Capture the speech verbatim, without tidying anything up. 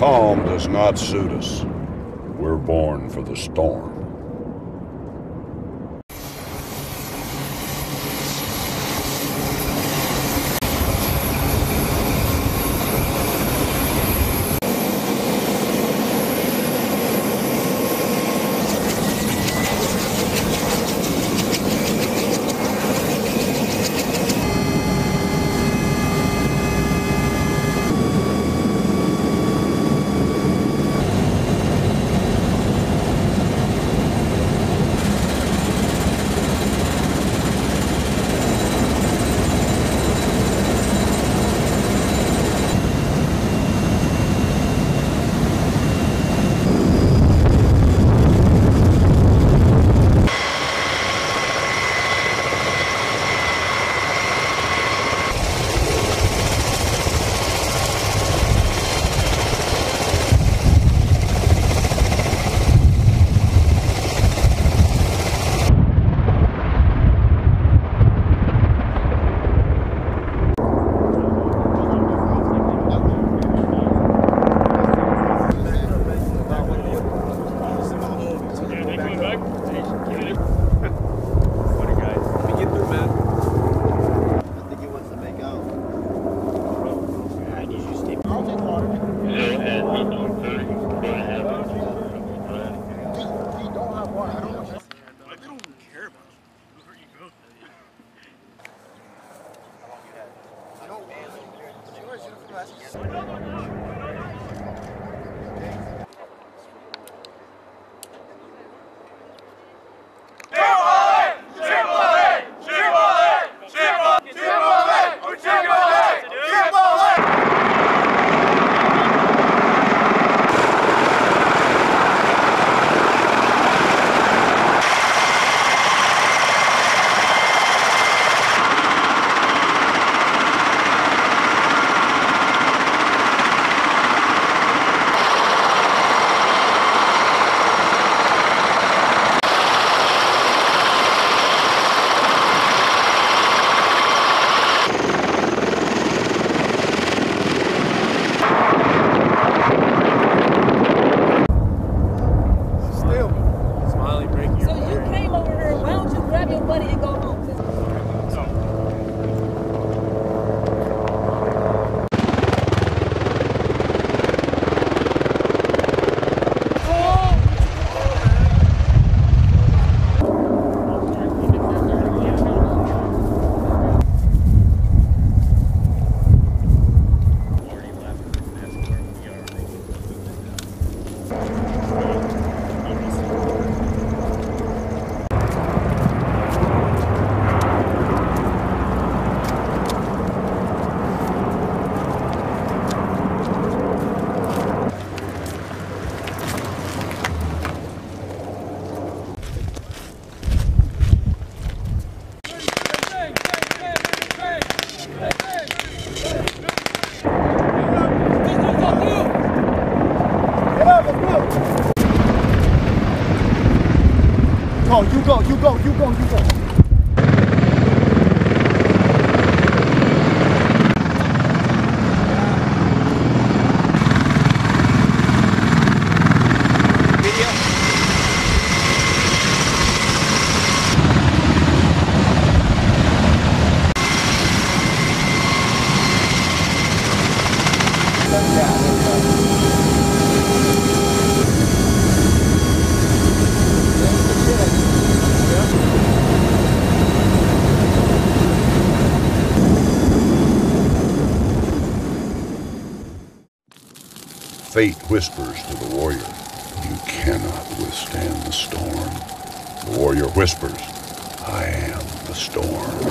calm does not suit us. We're born for the storm. Oh, you go, you go, you go, you go. Fate whispers to the warrior, "You cannot withstand the storm." The warrior whispers, "I am the storm."